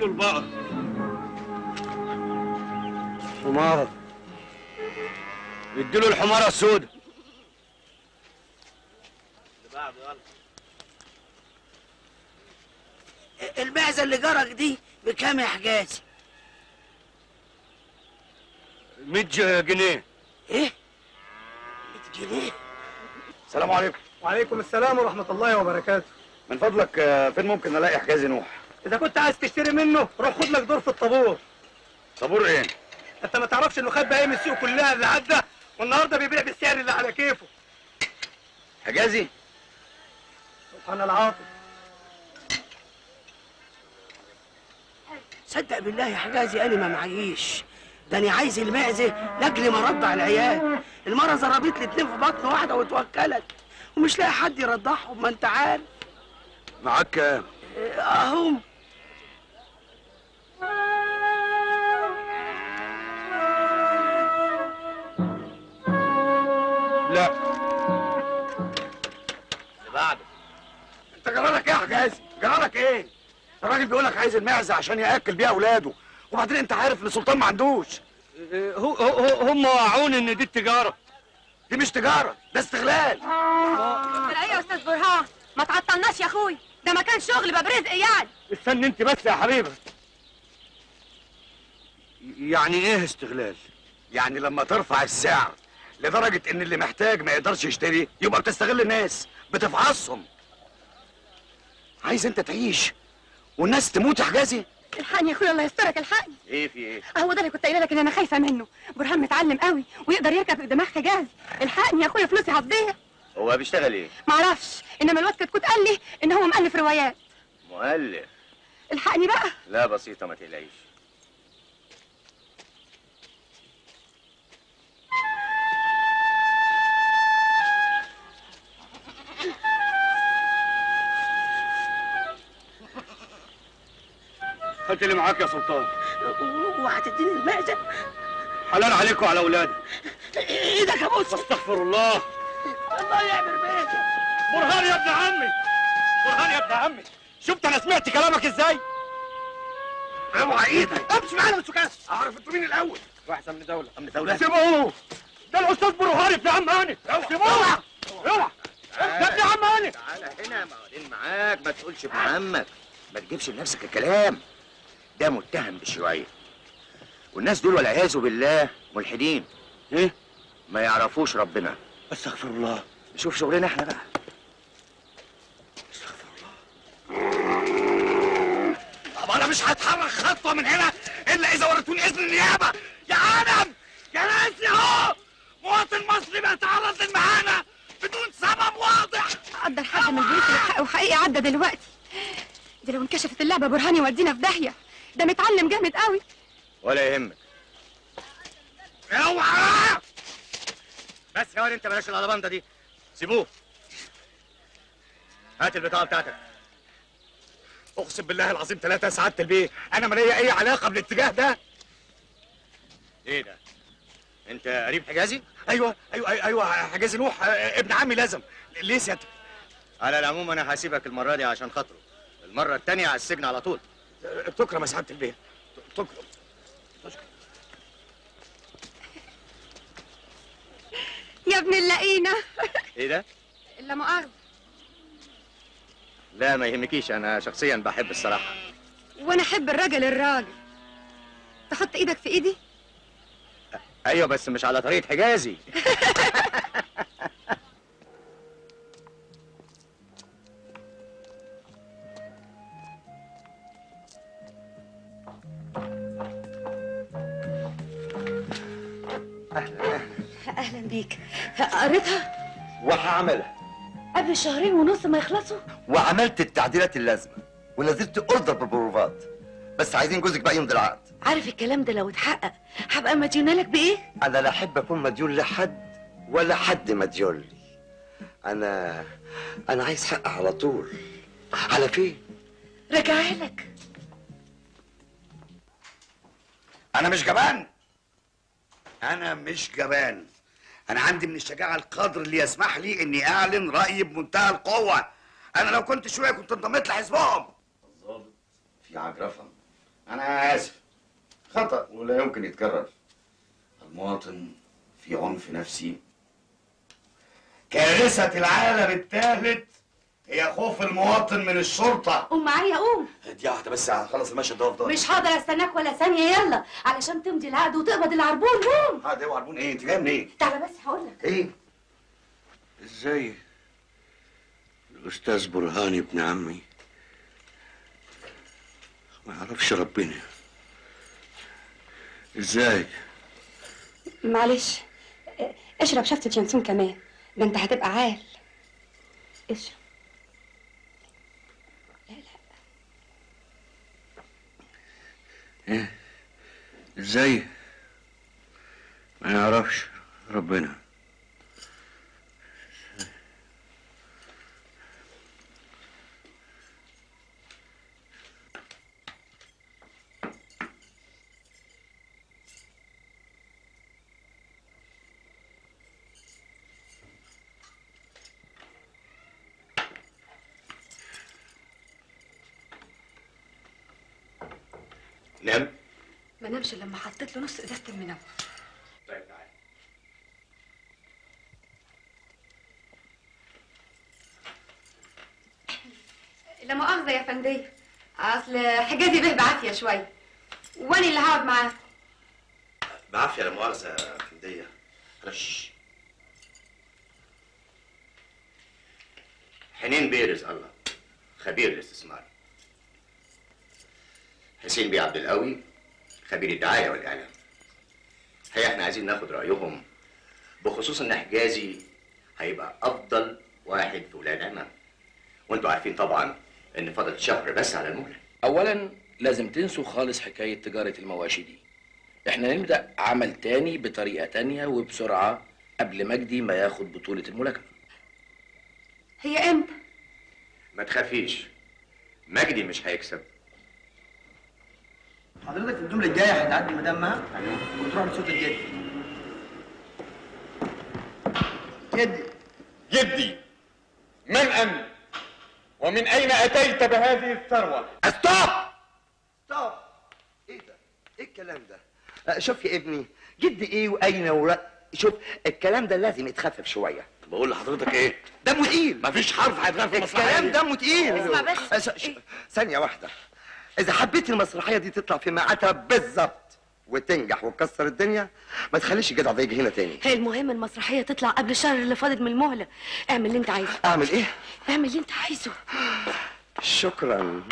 له البقر. حمارة اديله الحمارة السوداء. اللي بعده يلا. المعزة اللي جرك دي بكام يا حجازي؟ 100 جنيه. ايه؟ 100 جنيه؟ السلام عليكم. وعليكم السلام ورحمة الله وبركاته. من فضلك فين ممكن الاقي حجازي نوح؟ إذا كنت عايز تشتري منه روح خد لك دور في الطابور. طابور إيه؟ أنت ما تعرفش إنه خد بقايا من السوق كلها اللي عدى، والنهارده بيبيع بالسعر اللي على كيفه. حجازي؟ سبحان العاطف. صدق بالله يا حجازي أنا ما معيش، ده أنا عايز المعزة لأجل مرضع العيال، المرة ضربت لي 2 في بطن واحدة واتوكلت، ومش لاقي حد يرضعهم ما أنت عارف. معاك كام؟ أهو لا اللي بعده. انت جرالك ايه يا حجازي؟ جرالك ايه؟ الراجل بيقول لك عايز المعزه عشان ياكل بيها اولاده، وبعدين انت عارف ان سلطان ما عندوش. هم وقعوني ان دي التجاره. دي مش تجاره، ده استغلال. ايه يا استاذ برهان؟ ما تعطلناش يا اخوي، ده ما كان شغل بقى برزق يعني. استني انت بس يا حبيبه. يعني ايه استغلال؟ يعني لما ترفع السعر لدرجه ان اللي محتاج ما يقدرش يشتري يبقى بتستغل الناس، بتفعصهم. عايز انت تعيش والناس تموت يا حجازي؟ الحقني يا اخويا الله يسترك الحقني. ايه في ايه؟ اهو ده اللي كنت قايله لك ان انا خايفه منه، برهان متعلم قوي ويقدر يركب دماغ حجازي. الحقني يا اخويا فلوسي هتضيع. هو بيشتغل ايه؟ معرفش، انما الواد كتكوت قال لي ان هو مؤلف روايات. مؤلف؟ الحقني بقى. لا بسيطه ما تقلقيش. خدت اللي معاك يا سلطان. وهتديني المعزه؟ حلال عليكم وعلى اولادي. ايدك يا بص. استغفر الله. الله يعمر بيتك. برهان يا ابن عمي، برهان يا ابن عمي، شفت انا سمعت كلامك ازاي؟ اوعى ايدك. امشي معانا ما تسكتش. اعرف انتوا مين الاول. واحد امن دوله. امن دوله؟ سيبوه، ده الاستاذ برهان ابن عم هاني. سيبوه. اوعى ده ابن عم هاني. تعالى هنا معقولين معاك، ما تقولش ابن عمك، ما تجيبش لنفسك الكلام. ده متهم بالشيوعية، والناس دول والعياذ بالله ملحدين. ايه؟ ما يعرفوش ربنا. استغفر الله. نشوف شغلنا احنا بقى. استغفر الله. طب انا مش هتحرك خطوة من هنا الا اذا وريتوني اذن النيابة. يا عالم يا ناس اهو، مواطن مصري بيتعرض للمهانة بدون سبب واضح. قدر حد من البيت الحق وحقيقي عدى دلوقتي. دي لو انكشفت اللعبة برهان يودينا في داهية، ده متعلم جامد قوي. ولا يهمك. اوعى بس يا ولد، انت بلاش العربانده دي، سيبوه. هات البطاقه بتاعتك. اقسم بالله العظيم 3 سعاده البيه، انا ما ليا اي علاقه بالاتجاه ده. ايه ده؟ انت قريب حجازي؟ ايوه حجازي نوح ابن عمي. لازم ليه سيادتك؟ على العموم انا هسيبك المره دي عشان خاطره، المره الثانيه على السجن على طول. بتكرم يا سعاده البيه، بتكرم. يا ابن اللقينة. ايه ده؟ لا مؤاخذة. لا ما يهمكيش، انا شخصيا بحب الصراحة. وانا احب الراجل الراجل. تحط ايدك في ايدي؟ ايوه بس مش على طريقة حجازي. اهلا بيك. قريتها وهعملها قبل 2.5 شهر ما يخلصوا، وعملت التعديلات اللازمه ونزلت اوردر بالبروفات، بس عايزين جوزك بقى يمضي العقد. عارف الكلام ده لو اتحقق هبقى مديونه لك بايه؟ انا لا احب اكون مديون لحد ولا حد مديون لي. انا عايز حق على طول. على فين؟ راجعها لك. انا مش جبان. أنا عندي من الشجاعة القدر اللي يسمح لي إني أعلن رأيي بمنتهى القوة. أنا لو كنت شوية كنت انضميت لحزبهم. الظابط في عجرفة أنا آسف، خطأ ولا يمكن يتكرر. المواطن في عنف نفسي. كارثة العالم الثالث هي خوف المواطن من الشرطة. قوم معايا قوم. هدية واحدة بس هخلص المشهد ده وافضل. مش هقدر استناك ولا ثانية، يلا علشان تمضي العقد وتقبض العربون. قوم. عقد ايه وعربون ايه؟ انت جاية منين؟ إيه؟ تعالى بس هقول لك. ايه؟ ازاي الأستاذ برهاني ابن عمي ما يعرفش ربنا؟ ازاي؟ معلش اشرب شفطة ينسون كمان، ده انت هتبقى عال. اشرب. لا لا. ايه؟ ازاي؟ ما يعرفش ربنا؟ نام؟ ما نامش لما حطيت له نص ازازة المنوم. طيب تعالى. لا مؤاخذة يا فندية، أصل حجازي به بعافية شوية، وأنا اللي هقعد معاه. بعافية لا مؤاخذة يا فندية. رش. حنين بيرز الله، خبير الاستثمار. حسين بيه عبد القوي خبير الدعايه والاعلام. هي احنا عايزين ناخد رايهم بخصوص ان حجازي هيبقى افضل واحد في ولاد عمان، وانتوا عارفين طبعا ان فضل شهر بس على المهله. اولا لازم تنسوا خالص حكايه تجاره المواشي دي، احنا نبدا عمل تاني بطريقه تانيه وبسرعه قبل مجدي ما ياخد بطوله الملاكمه. هي امتى؟ ما تخافيش، مجدي مش هيكسب. حضرتك في الجملة الجاية هتعدي مدام مها وتروح لصوت الجدي. جدي جدي، من أنت؟ ومن أين أتيت بهذه الثروة؟ ستوب ستوب. إيه ده؟ إيه الكلام ده؟ شوف يا ابني، جدي إيه وأين شوف الكلام ده لازم يتخفف شوية. بقول لحضرتك إيه؟ دمه تقيل. مفيش حرف هيتغير في المسرحية. الكلام دمه تقيل. اسمع بس. ثانية واحدة. إذا حبيت المسرحية دي تطلع في ميعادها بالظبط وتنجح وتكسر الدنيا، ما تخليش الجدع ده يجي هنا تاني. المهم المسرحية تطلع قبل الشهر اللي فاضل من المهلة. اعمل اللي أنت عايزه. أعمل إيه؟ اعمل اللي أنت عايزه. شكراً.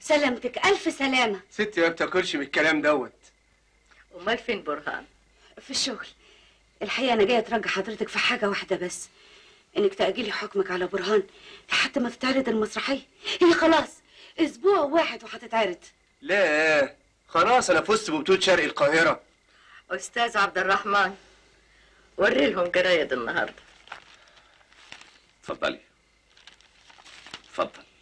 سلامتك، ألف سلامة. ستي ما بتاكلش من الكلام دوت. أمال فين برهان؟ في الشغل، الحقيقه انا جايه اترجى حضرتك في حاجه واحده بس، انك تاجلي حكمك على برهان لحد ما تتعرض المسرحيه. هي خلاص اسبوع واحد وهتتعرض. لا خلاص انا فزت ببطوله شرق القاهره. استاذ عبد الرحمن وري لهم جرايد النهارده. اتفضلي اتفضل.